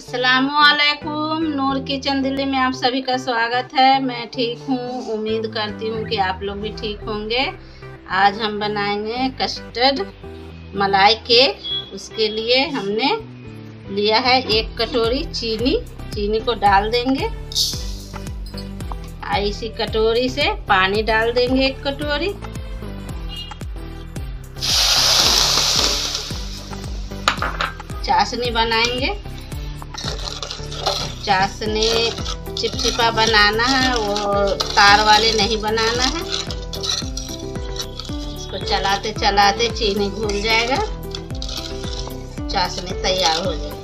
अस्सलामुअलैकुम, नूर किचन दिल्ली में आप सभी का स्वागत है। मैं ठीक हूँ, उम्मीद करती हूँ कि आप लोग भी ठीक होंगे। आज हम बनाएंगे कस्टर्ड मलाई केक। उसके लिए हमने लिया है 1 कटोरी चीनी। चीनी को डाल देंगे, इसी कटोरी से पानी डाल देंगे 1 कटोरी। चाशनी बनाएंगे, चाशनी चिपचिपा बनाना है, वो तार वाले नहीं बनाना है। इसको चलाते चलाते चीनी घुल जाएगा, चाशनी तैयार हो जाएगी।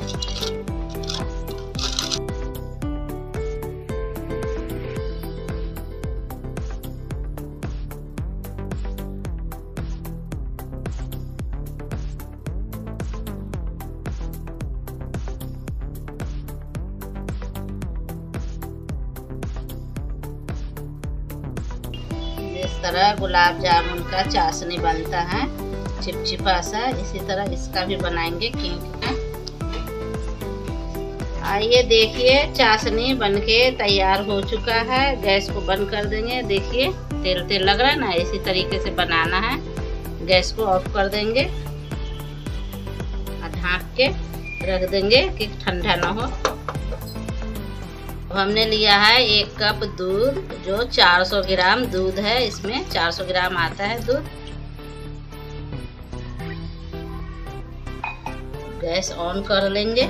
इस तरह गुलाब जामुन का चाशनी बनता है चिपचिपा सा, इसी तरह इसका भी बनाएंगे केक का। आइए देखिए, चाशनी बनके तैयार हो चुका है। गैस को बंद कर देंगे। देखिए तेल तेल लग रहा है ना, इसी तरीके से बनाना है। गैस को ऑफ कर देंगे और ढाँक के रख देंगे कि ठंडा ना हो। हमने लिया है 1 कप दूध, जो 400 ग्राम दूध है। इसमें 400 ग्राम आता है दूध। गैस ऑन कर लेंगे,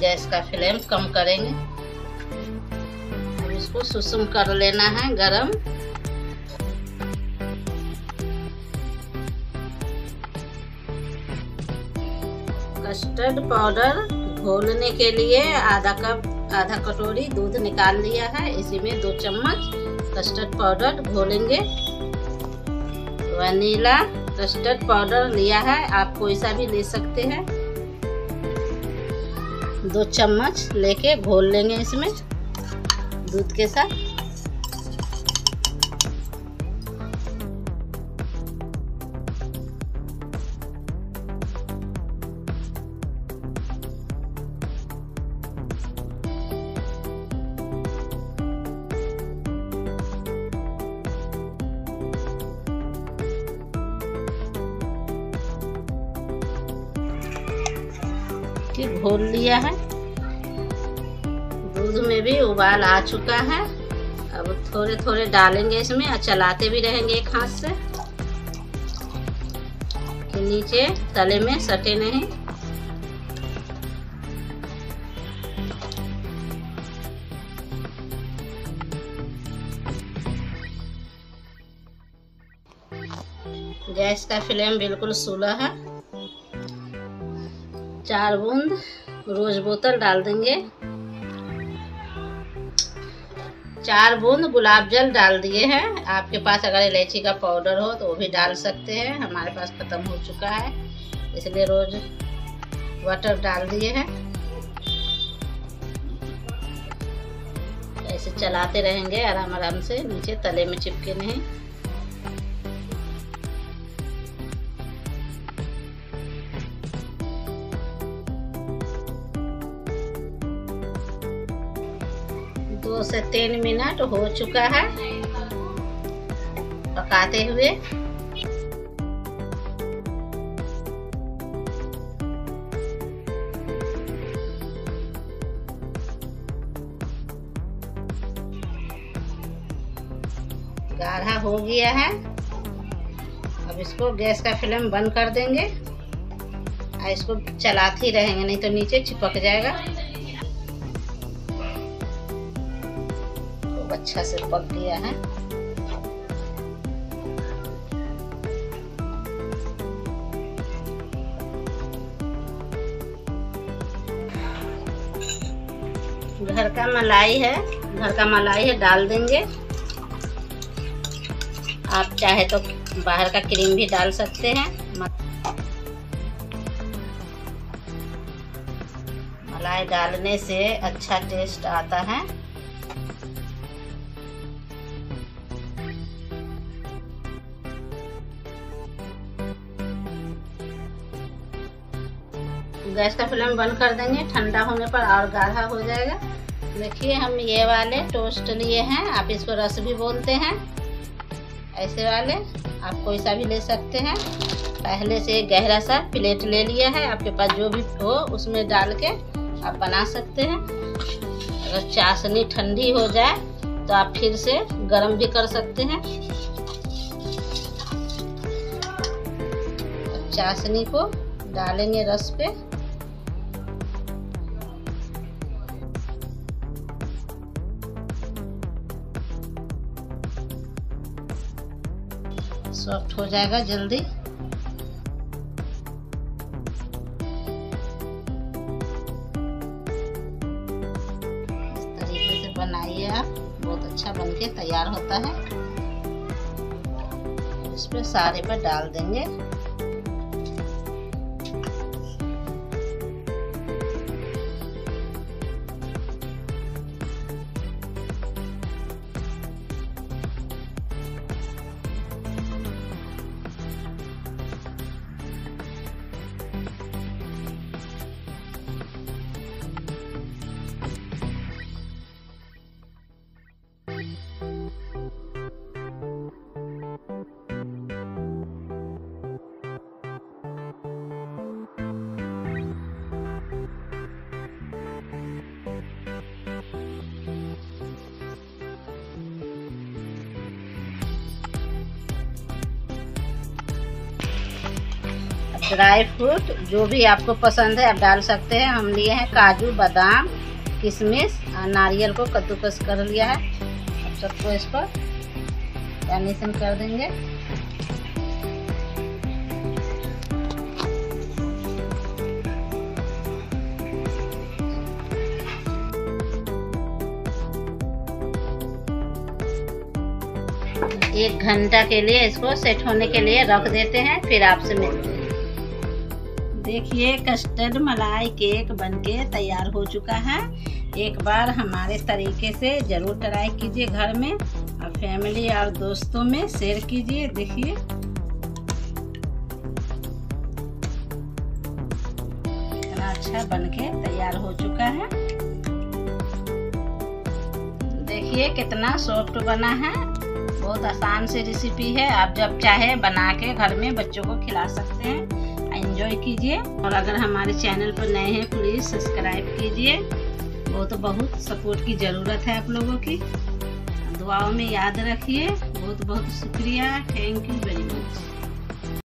गैस का फ्लेम कम करेंगे। अब इसको सुसुम कर लेना है, गरम। कस्टर्ड पाउडर घोलने के लिए आधा कटोरी दूध निकाल लिया है। इसी में 2 चम्मच कस्टर्ड पाउडर घोलेंगे। वनीला कस्टर्ड पाउडर लिया है, आप कोई सा भी ले सकते हैं। 2 चम्मच लेके घोल लेंगे इसमें दूध के साथ। घोल लिया है, दूध में भी उबाल आ चुका है। अब थोड़े थोड़े डालेंगे इसमें और चलाते भी रहेंगे एक हाथ से कि नीचे तले में सटे नहीं। गैस का फ्लेम बिल्कुल सुला है। 4 बूंद रोज बोतल डाल देंगे। 4 बूंद गुलाब जल डाल दिए हैं। आपके पास अगर इलायची का पाउडर हो तो वो भी डाल सकते हैं, हमारे पास खत्म हो चुका है, इसलिए रोज वाटर डाल दिए हैं। ऐसे चलाते रहेंगे आराम आराम से, नीचे तले में चिपके नहीं। दो से 3 मिनट हो चुका है पकाते हुए। गाढ़ा हो गया है। अब इसको गैस का फ्लेम बंद कर देंगे और इसको चलाते ही रहेंगे, नहीं तो नीचे चिपक जाएगा। अच्छा से पक गया है। घर का मलाई है डाल देंगे। आप चाहे तो बाहर का क्रीम भी डाल सकते हैं। मलाई डालने से अच्छा टेस्ट आता है। गैस का फ्लेम बंद कर देंगे, ठंडा होने पर और गाढ़ा हो जाएगा। देखिए हम ये वाले टोस्ट लिए हैं, आप इसको रस भी बोलते हैं, ऐसे वाले आप कोई सा भी ले सकते हैं। पहले से गहरा सा प्लेट ले लिया है, आपके पास जो भी हो उसमें डाल के आप बना सकते हैं। अगर चाशनी ठंडी हो जाए तो आप फिर से गर्म भी कर सकते हैं। चाशनी को डालेंगे रस पे, सॉफ्ट हो जाएगा जल्दी। इस तरीके से बनाइए आप, बहुत अच्छा बनके तैयार होता है। इस पे सारे पर डाल देंगे। ड्राई फ्रूट जो भी आपको पसंद है आप डाल सकते हैं। हम लिए हैं काजू, बादाम, किशमिश, नारियल को कद्दूकस कर लिया है। आप सबको इस पर गार्निशिंग कर देंगे। एक घंटा के लिए इसको सेट होने के लिए रख देते हैं, फिर आपसे मिलते हैं। देखिए कस्टर्ड मलाई केक बनके तैयार हो चुका है। एक बार हमारे तरीके से ज़रूर ट्राई कीजिए, घर में और फैमिली और दोस्तों में शेयर कीजिए। देखिए इतना अच्छा बनके तैयार हो चुका है। देखिए कितना सॉफ्ट बना है, बहुत आसान से रेसिपी है। आप जब चाहे बना के घर में बच्चों को खिला सकते हैं। एंजॉय कीजिए, और अगर हमारे चैनल पर नए हैं प्लीज़ सब्सक्राइब कीजिए। बहुत सपोर्ट की ज़रूरत है आप लोगों की, दुआओं में याद रखिए। बहुत शुक्रिया, थैंक यू वेरी मच।